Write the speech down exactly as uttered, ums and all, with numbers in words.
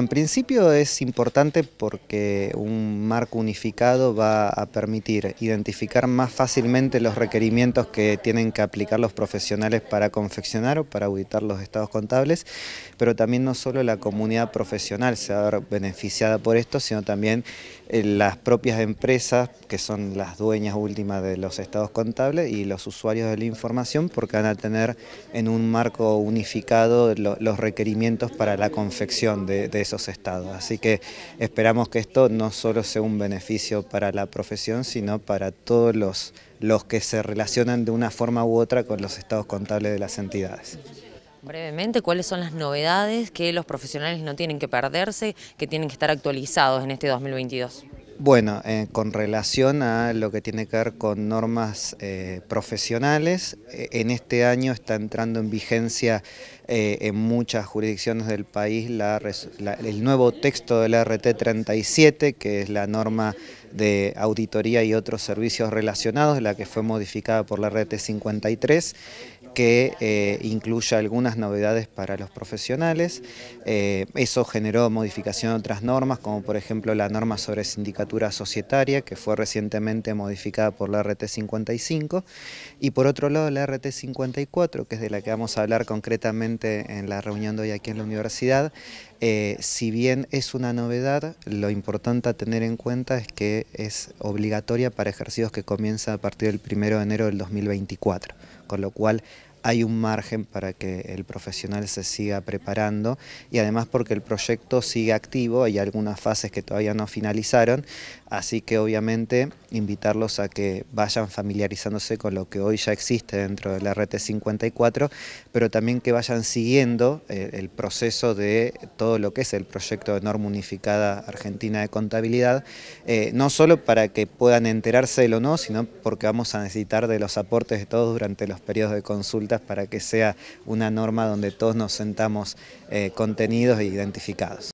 En principio es importante porque un marco unificado va a permitir identificar más fácilmente los requerimientos que tienen que aplicar los profesionales para confeccionar o para auditar los estados contables, pero también no solo la comunidad profesional se va a ver beneficiada por esto, sino también las propias empresas que son las dueñas últimas de los estados contables y los usuarios de la información, porque van a tener en un marco unificado los requerimientos para la confección de esos esos estados. Así que esperamos que esto no solo sea un beneficio para la profesión, sino para todos los, los que se relacionan de una forma u otra con los estados contables de las entidades. Brevemente, ¿cuáles son las novedades que los profesionales no tienen que perderse, que tienen que estar actualizados en este dos mil veintidós? Bueno, eh, con relación a lo que tiene que ver con normas eh, profesionales, eh, en este año está entrando en vigencia eh, en muchas jurisdicciones del país la, la, el nuevo texto del R T treinta y siete, que es la norma de auditoría y otros servicios relacionados, la que fue modificada por la R T cincuenta y tres, que eh, incluya algunas novedades para los profesionales. Eh, eso generó modificación de otras normas, como por ejemplo la norma sobre sindicatura societaria, que fue recientemente modificada por la R T cincuenta y cinco, y por otro lado la R T cincuenta y cuatro, que es de la que vamos a hablar concretamente en la reunión de hoy aquí en la universidad. Eh, si bien es una novedad, lo importante a tener en cuenta es que es obligatoria para ejercicios que comienza a partir del primero de enero del dos mil veinticuatro, con lo cual hay un margen para que el profesional se siga preparando y además porque el proyecto sigue activo, hay algunas fases que todavía no finalizaron, así que obviamente invitarlos a que vayan familiarizándose con lo que hoy ya existe dentro del R T cincuenta y cuatro, pero también que vayan siguiendo el proceso de todo lo que es el proyecto de norma unificada argentina de contabilidad, eh, no solo para que puedan enterarse de lo nuevo, sino porque vamos a necesitar de los aportes de todos durante los periodos de consulta para que sea una norma donde todos nos sentamos eh, contenidos e identificados.